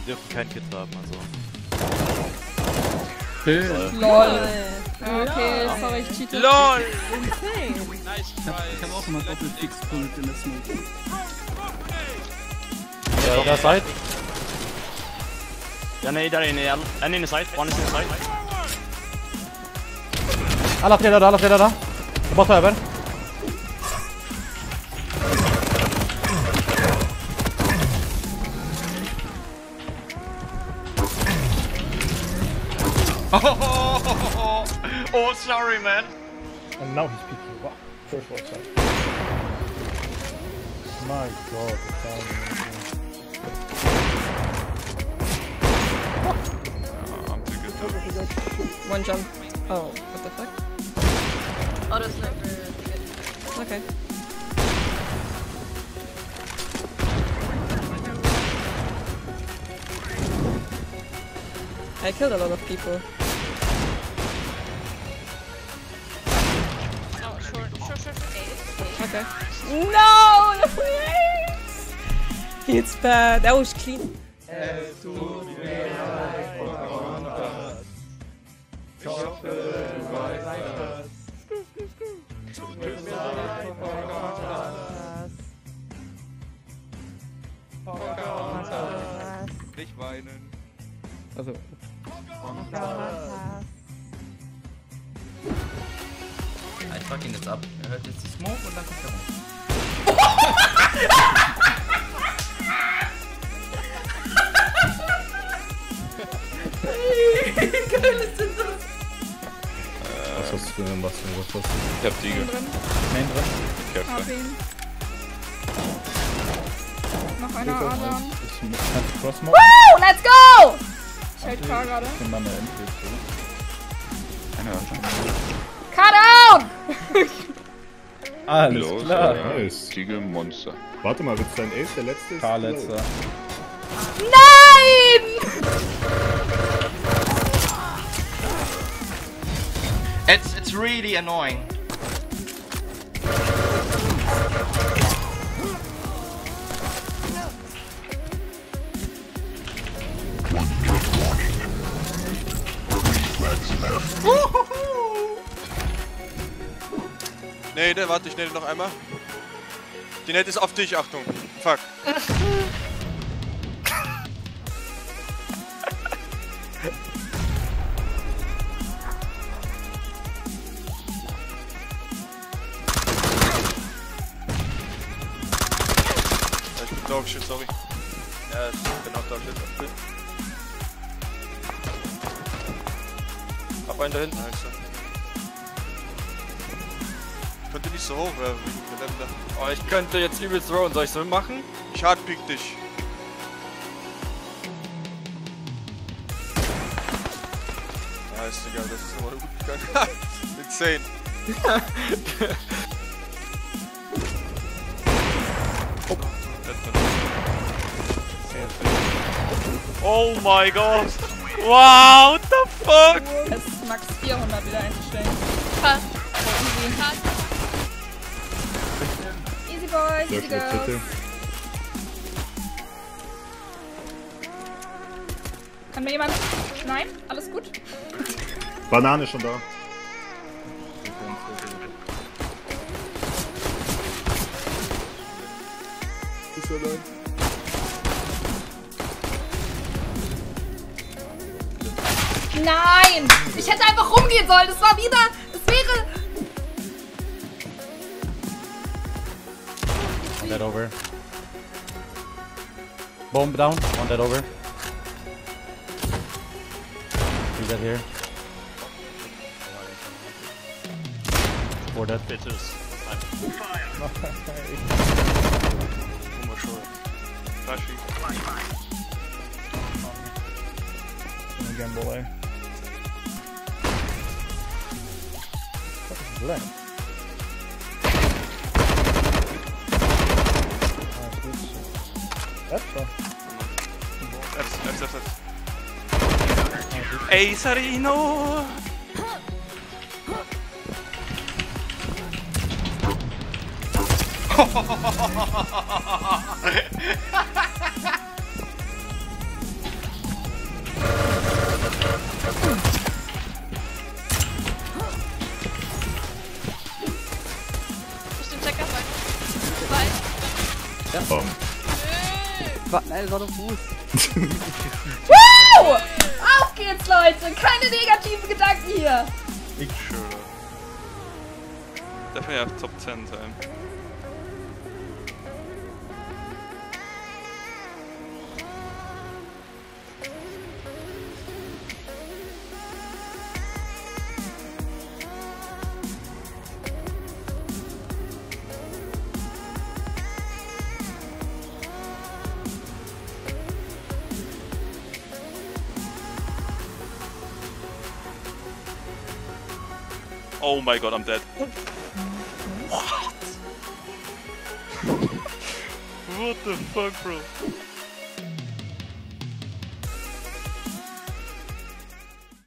die dürfen kein Kit haben, also. LOL! Okay, sorry, ich cheate. LOL! Ich hab auch immer Doppel-Fix-Punkt in der Smoke. Ja, on the side. Yeah, they're in the side. One is in the side. Alla tre döda. Jag bara tar över. Oh, sorry, man. And now he's peeking. Wow, first one side. My God, I'm too good. One jump. Oh, what the fuck? Auto sniper. Okay. I killed a lot of people. Okay. No, the flames! It's bad. That was clean. Es tut mir leid von Kontas. Ich hoffe, du weißt das. Tut mir leid von Kontas. Von Kontas. Nicht weinen. Also. Von Kontas. Ich fuck ihn jetzt ab. Er hört jetzt die Smoke und dann kommt er rum. Wie geil ist denn das? Was hast du denn, Bastian? Was hast du? Ich hab die gehört. Main drin. Ich hab ihn. Noch einer Adam. Ich cross machen. Woo! Let's go! Ich halt K gerade. Ich bin mal in der Endweg. Einer hört schon. Cut out! Alles los, klar. Ja, nice. Monster. Warte mal, wird's dein Ace der letzte? K-letzter. Nein! It's really annoying. Nate, warte, ich nade noch einmal. Die Nate ist auf dich, Achtung. Fuck. Ich bin Dogshit, sorry. Ja, ich bin auch Dogshit. Hab einen da hinten, also. Ich könnte nicht so hoch werfen. Oh, ich könnte jetzt übelst throwen. Soll ich so machen? Ich hardpick dich. Ja, ist egal, das ist nochmal gut gegangen. Insane. Oh my god. Wow, what the fuck? Es ist Max 400 wieder einzustellen. Krass. Boys, easy girls. Kann mir jemand... Nein? Alles gut? Banane schon da. Ist er da? Nein! Ich hätte einfach rumgehen sollen. Das war wieder... Es wäre... Dead over. Bomb down. One dead over. Two dead here. Four dead. Bitches. One more short. Flashy. And again, boy. What is left? F schon. F. Ey, Sarino! Nein, das war doch Fuß. Wow! Auf geht's, Leute! Keine negativen Gedanken hier! Nicht schön. Darf ja Top 10 sein. Oh my god, I'm dead. What? What the fuck, bro?